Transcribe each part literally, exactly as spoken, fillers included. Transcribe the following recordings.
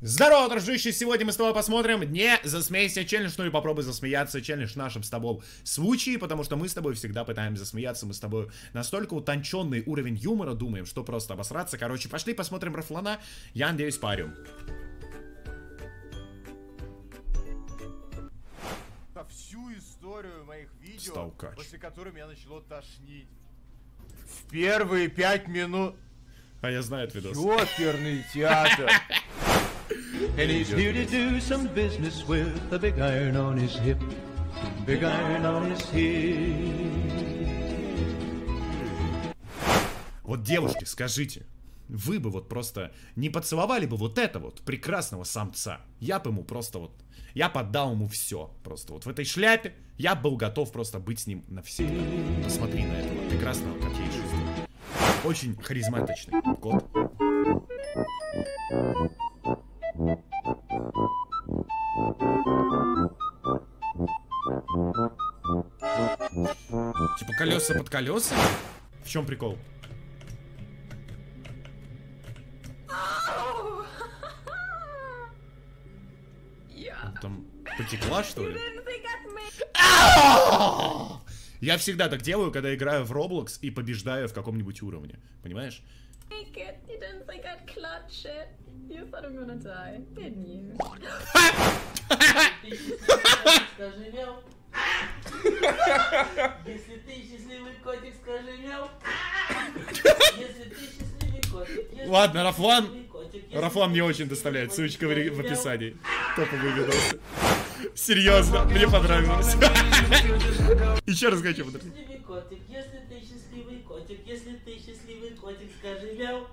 Здорово, дружище! Сегодня мы с тобой посмотрим «Не засмейся» челлендж, ну и попробуй засмеяться челлендж в нашем с тобой случае, потому что мы с тобой всегда пытаемся засмеяться, мы с тобой настолько утонченный уровень юмора думаем, что просто обосраться. Короче, пошли посмотрим Рафлана, я надеюсь парю. Всю историю моих видео, Сталкач. После которых меня начало тошнить. В первые пять минут... А я знаю этот видос. Оперный театр. And he's here to do some business with a big iron on his hip. Big iron on his hip. Вот, девушки, скажите, вы бы вот просто не поцеловали бы вот это вот прекрасного самца? Я бы ему просто вот... Я поддал ему все. Просто вот в этой шляпе я был готов просто быть с ним навсегда. Посмотри на этого прекрасного котейшего. Очень харизматичный кот. Типа колеса под колеса? В чем прикол? Там потекла, что ли? Я всегда так делаю, когда играю в Roblox и побеждаю в каком-нибудь уровне. Понимаешь? Если ты счастливый котик, скажи мяу. Если ты счастливый котик. Ладно, Рафлан. Рафлан мне очень доставляет, ссылочка в описании. Топовые видосы. Серьезно, мне понравилось. Еще раз хочу подождать. Если ты счастливый котик, если ты счастливый котик, скажи мяу.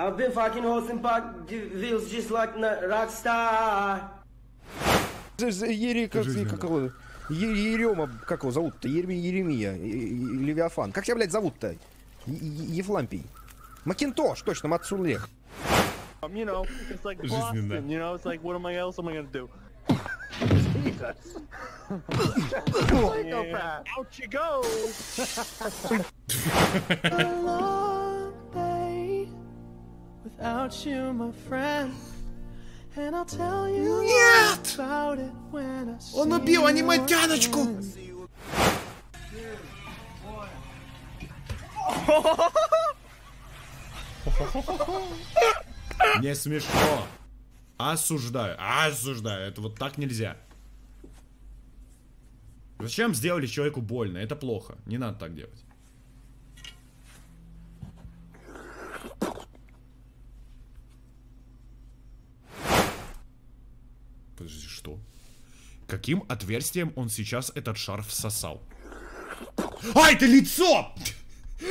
I've been fucking hosting pack wheels just like a rock star. Ери, как какого? Ерема, как его зовут-то? Еремия, Левиафан. Как тебя, блядь, зовут-то? Ефлампий. Макинтош, точно, Мацулех. Нет! Он убил аниме-тяночку! Не смешно. Осуждаю, осуждаю. Это вот так нельзя. Зачем сделали человеку больно? Это плохо. Не надо так делать. Подожди, что? Каким отверстием он сейчас этот шарф сосал? А, это лицо! Не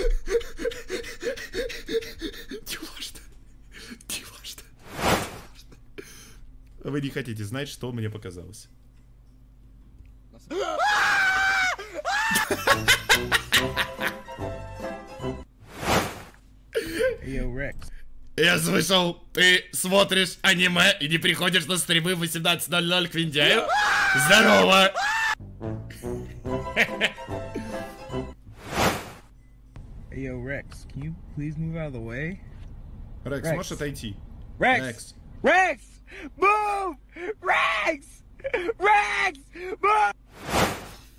важно. Не важно. Вы не хотите знать, что мне показалось. Я слышал, ты смотришь аниме и не приходишь на стримы в восемнадцать ноль ноль к Виндяю? Здорово! Рекс, можешь отойти? Рекс! Рекс! Move! Рекс! Рекс! Move!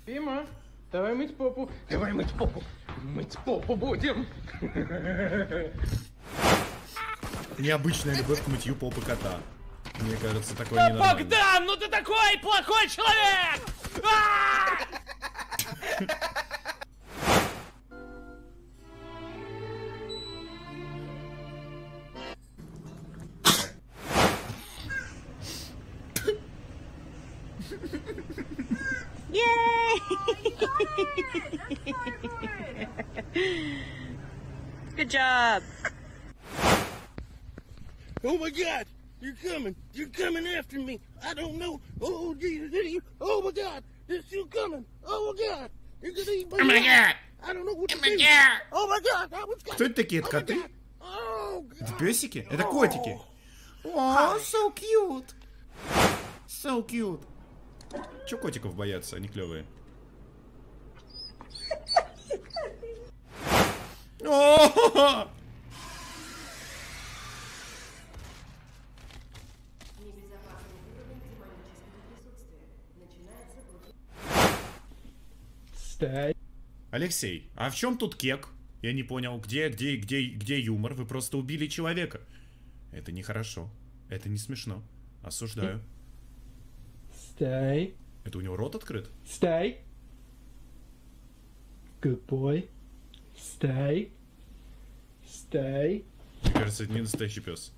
Дима, давай мыть попу. Давай мыть попу. Мыть попу будем. Необычная любовь к мытью попы кота. Мне кажется, такое не нормально. Богдан, ну ты такой плохой человек! Good job. Oh my God! You're coming! You're coming after me! I don't know! Oh Jesus! Oh my God! It's you coming! Oh my God! You're gonna eat my Oh my God! I don't know what to do! Oh my God! I was Кто это такие? Это коты? Это песики? Это котики? О, so cute! So cute! Чё котиков боятся? Они клевые. Что? Алексей, а в чем тут кек? Я не понял, где, где, где, где юмор? Вы просто убили человека. Это нехорошо. Это не смешно. Осуждаю. Стой. Это у него рот открыт? Стой. Good boy. Стой. Стой. Мне кажется, это не настоящий пес.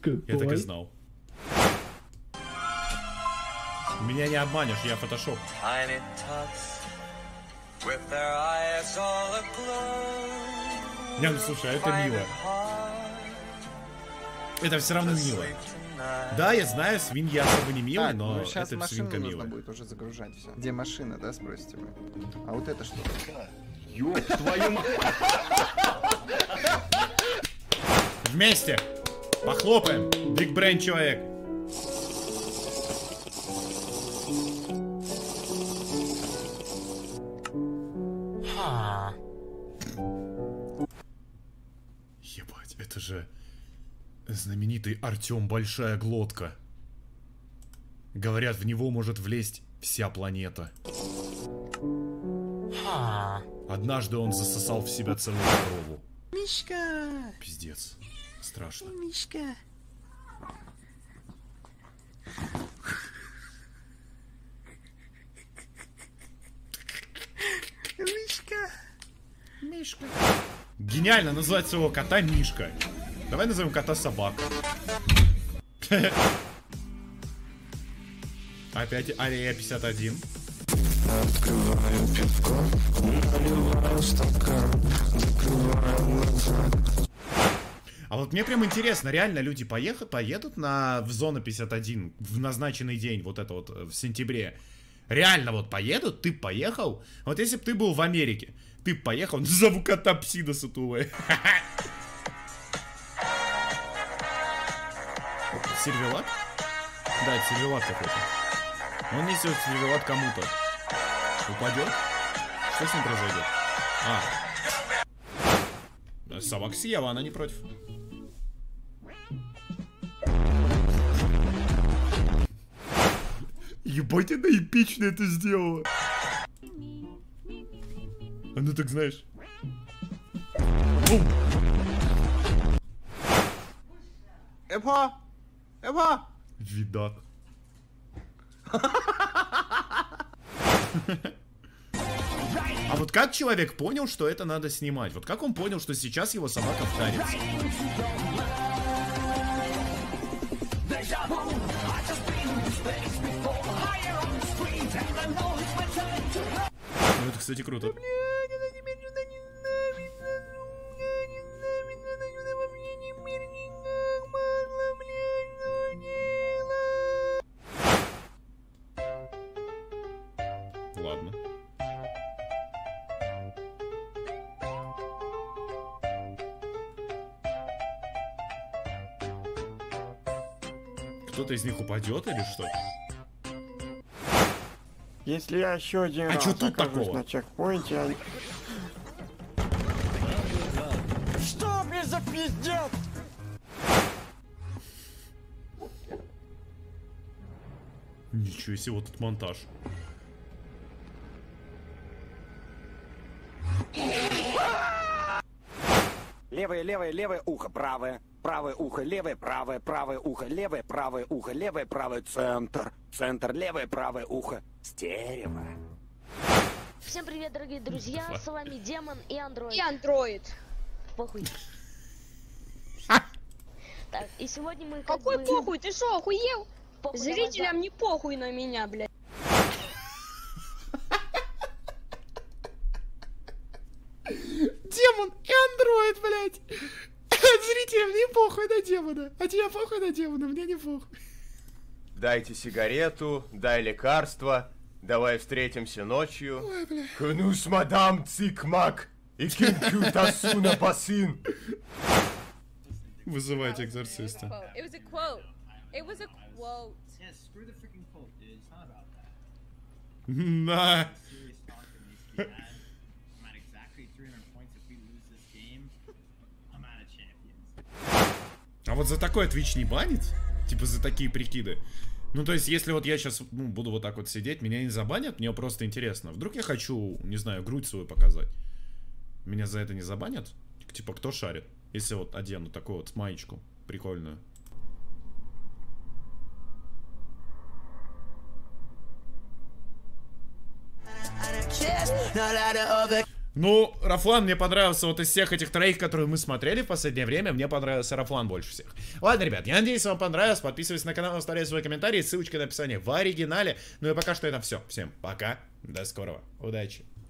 Good boy. Я так и знал. Меня не обманешь, я фотошоп. Не, ну слушай, это мило. Это все равно мило. Да, я знаю, свинья особо не милая, но ну, сейчас это свинка милая. Нужно будет уже загружать все. Где машина, да, спросите вы? А вот это что? Ёб твою мать! Вместе! Похлопаем! Big Brain человек! Ебать, это же знаменитый Артём Большая Глотка. Говорят, в него может влезть вся планета. Однажды он засосал в себя целую корову. Мишка! Пиздец. Страшно. Мишка. Мишка. Мишка. Гениально назвать своего кота Мишка. Давай назовем кота собак. Опять Ария пятьдесят один. Открываю пивко, наливаю стакан, закрываю глаза. А вот мне прям интересно, реально люди поехат, поедут на, в Зону пятьдесят один в назначенный день, вот это вот в сентябре. Реально вот поедут, ты поехал. Вот если бы ты был в Америке, ты поехал, назову кота Псидоса Тулы. Сервелат? Да, это сервелат какой-то. Он несет сервелат кому-то. Упадет? Что с ним произойдет? А. Собак съела, она не против. Ебать, она эпично это сделала. А ну так знаешь. Эпа! Эва! Видак. А вот как человек понял, что это надо снимать? Вот как он понял, что сейчас его собака вдарится? Ну это, кстати, круто. Ладно. Кто-то из них упадет или что? Если я еще один а раз что тут такого? На чекпоинте... Я... Что, блин, за пиздец? Ничего себе, вот тут монтаж. Левое, левое, левое ухо, правое, правое ухо, левое, правое, правое ухо, левое, правое ухо, левое, правое, центр, центр, левое, правое ухо, стерево. Всем привет, дорогие друзья, с вами Демон и андроид. И андроид. Похуй. Так, и сегодня мы... Какой похуй, ты шо, охуел? Зрителям не похуй на меня, блядь. Демон и андроид, блядь. Зрителям не похуй на демона. А тебя похуй на демона, мне не похуй. Дайте сигарету, дай лекарство. Давай встретимся ночью. Ой, блядь. Кнус мадам цикмак. И кинкю тасуна басин. Вызывайте экзорциста. На. вот за такое Twitch не банит? Типа за такие прикиды. Ну, то есть, если вот я сейчас, ну, буду вот так вот сидеть, меня не забанят, мне просто интересно. Вдруг я хочу, не знаю, грудь свою показать. Меня за это не забанят? Типа, кто шарит? Если вот одену такую вот маечку прикольную. Ну, Рафлан мне понравился вот из всех этих троих, которые мы смотрели в последнее время. Мне понравился Рафлан больше всех. Ладно, ребят, я надеюсь, вам понравилось. Подписывайтесь на канал, оставляйте свои комментарии. Ссылочка в описании в оригинале. Ну и пока что это все. Всем пока. До скорого. Удачи.